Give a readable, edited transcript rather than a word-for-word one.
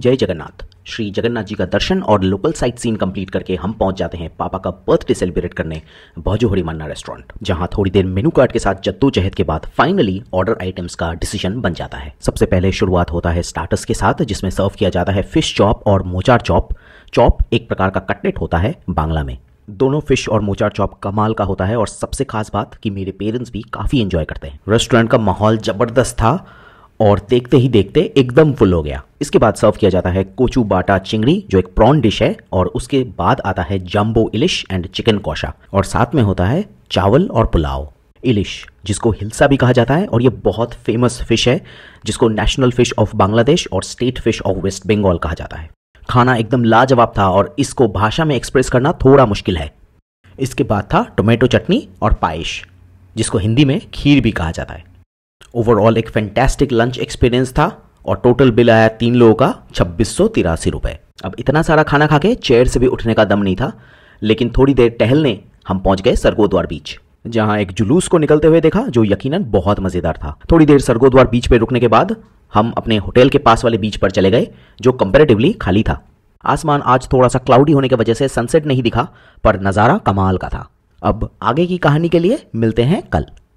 जय जगन्नाथ। श्री जगन्नाथ जी का दर्शन और लोकल साइट सीन कंप्लीट करके हम पहुंच जाते हैं पापा का बर्थडे सेलिब्रेट करने भौजोहरी मन्ना रेस्टोरेंट, जहां थोड़ी देर मेनू कार्ड के साथ जद्दोजहद के बाद फाइनली ऑर्डर आइटम्स का डिसीजन बन जाता है। सबसे पहले शुरुआत होता है स्टार्टर्स के साथ, जिसमें सर्व किया जाता है फिश चॉप और मोचार चॉप। चॉप एक प्रकार का कटलेट होता है बांग्ला में। दोनों फिश और मोचार चॉप कमाल का होता है और सबसे खास बात कि मेरे पेरेंट्स भी काफ़ी एंजॉय करते हैं। रेस्टोरेंट का माहौल जबरदस्त था और देखते ही देखते एकदम फुल हो गया। इसके बाद सर्व किया जाता है कोचू बाटा चिंगड़ी, जो एक प्रॉन डिश है, और उसके बाद आता है jumbo ilish and chicken kosha, और साथ में होता है चावल और पुलाव। इलिश, जिसको हिलसा भी कहा जाता है, और ये बहुत फेमस फिश है जिसको नेशनल फिश ऑफ बांग्लादेश और state fish of West Bengal कहा जाता है। खाना एकदम लाजवाब था और इसको भाषा में एक्सप्रेस करना थोड़ा मुश्किल है। इसके बाद था टोमेटो चटनी और पायश, जिसको हिंदी में खीर भी कहा जाता है। ओवरऑल एक फैंटास्टिक लंच एक्सपीरियंस था और टोटल बिल आया 3 लोगों का 2683 रुपये। अब इतना सारा खाना खा के चेयर से भी उठने का दम नहीं था, लेकिन थोड़ी देर टहलने हम पहुंच गए सरगोद्वार बीच, जहां एक जुलूस को निकलते हुए देखा जो यकीनन बहुत मज़ेदार था। थोड़ी देर सरगोद्वार बीच पर रुकने के बाद हम अपने होटल के पास वाले बीच पर चले गए, जो कंपेरेटिवली खाली था। आसमान आज थोड़ा सा क्लाउडी होने की वजह से सनसेट नहीं दिखा, पर नज़ारा कमाल का था। अब आगे की कहानी के लिए मिलते हैं कल।